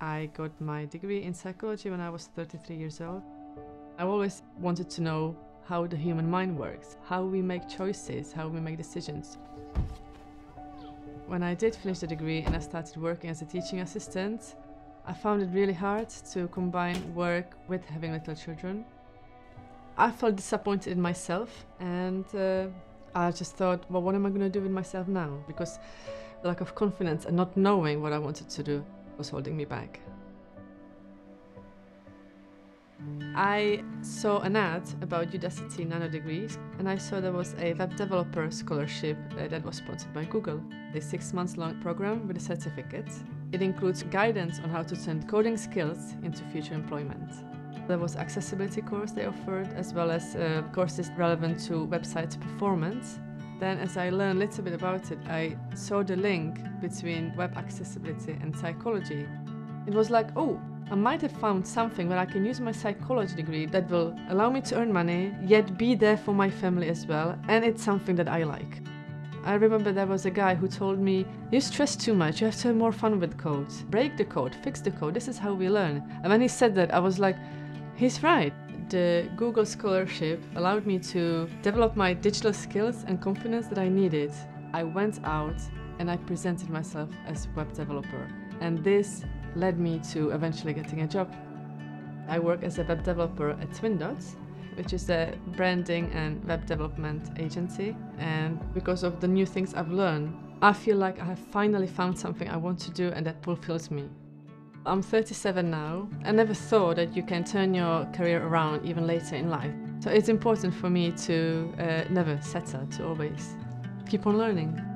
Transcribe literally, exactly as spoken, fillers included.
I got my degree in psychology when I was thirty-three years old. I always wanted to know how the human mind works, how we make choices, how we make decisions. When I did finish the degree and I started working as a teaching assistant, I found it really hard to combine work with having little children. I felt disappointed in myself, and uh, I just thought, well, what am I going to do with myself now? Because the lack of confidence and not knowing what I wanted to do was holding me back. I saw an ad about Udacity Nanodegrees, and I saw there was a web developer scholarship that was sponsored by Google. A six months long program with a certificate. It includes guidance on how to turn coding skills into future employment. There was accessibility course they offered, as well as uh, courses relevant to website performance. Then, as I learned a little bit about it, I saw the link between web accessibility and psychology. It was like, oh, I might have found something where I can use my psychology degree that will allow me to earn money, yet be there for my family as well, and it's something that I like. I remember there was a guy who told me, you stress too much, you have to have more fun with code. Break the code, fix the code, this is how we learn. And when he said that, I was like, he's right. The Google scholarship allowed me to develop my digital skills and confidence that I needed. I went out and I presented myself as a web developer. And this led me to eventually getting a job. I work as a web developer at Twin Dots, which is a branding and web development agency. And because of the new things I've learned, I feel like I have finally found something I want to do and that fulfills me. I'm thirty-seven now. I never thought that you can turn your career around even later in life. So it's important for me to uh, never settle, to always keep on learning.